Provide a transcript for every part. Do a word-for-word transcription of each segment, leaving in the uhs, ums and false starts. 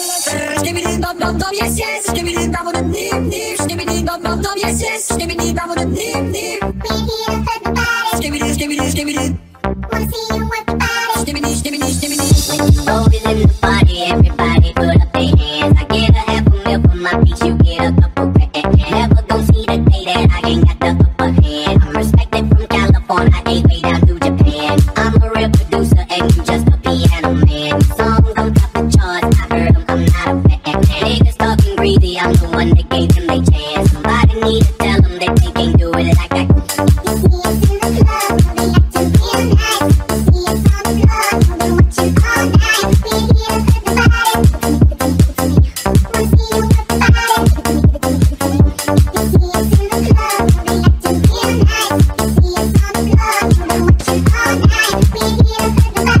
yes, yes, give me the bravo, the name, name, give me the bravo, yes, yes, give me the bravo, the name, name. Baby, don't hurt the body. Give me this, give me this, give me this. Wanna see you work the body. Give me this, give me this, give me this. When you go visit the party, everybody put up their hands. I get a half a meal for my piece, you get a couple grand. Never gon' see the day that I ain't got the upper hand. I'm respected from California, I ain't way down to Japan. I'm a real producer and you just a piano man. Songs on top of charts, I heard them, I'm not a fan. Breezy, I'm the one that gave them a chance. Somebody need to tell them that they can't do it like I can. You see us in the club, we like to feel nice. You see us on the floor, we'll be watching all night. We hear us at the party. Wanna see you at the party. You see us in the club, we like to feel nice. You see us on the floor, we'll be watching all night. We hear us at the party. Wanna see you at the party.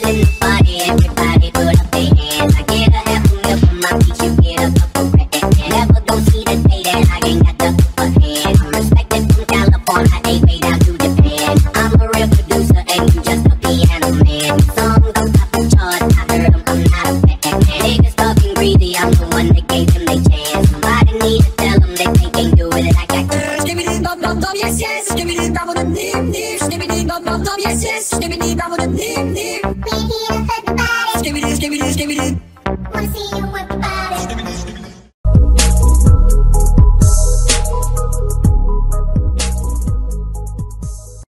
In the party, everybody put up their hands. I get a half a meal for my peach, you get a couple grand. Never gon' see the day that I ain't got the upper hand. I'm respected from California, I ain't way down to Japan. I'm a real producer and you just a piano man. Songs on top of charts, I heard them, I'm not a fan. Niggas talking greedy, I'm the one that gave them a chance. Somebody need to tell them that they can't do it like I can. Give me the bum bum bum, yes yes. Give me the bum bum bum, yes yes. Give me the bum bum bum, yes yes. Give me the bum bum bum, yes yes.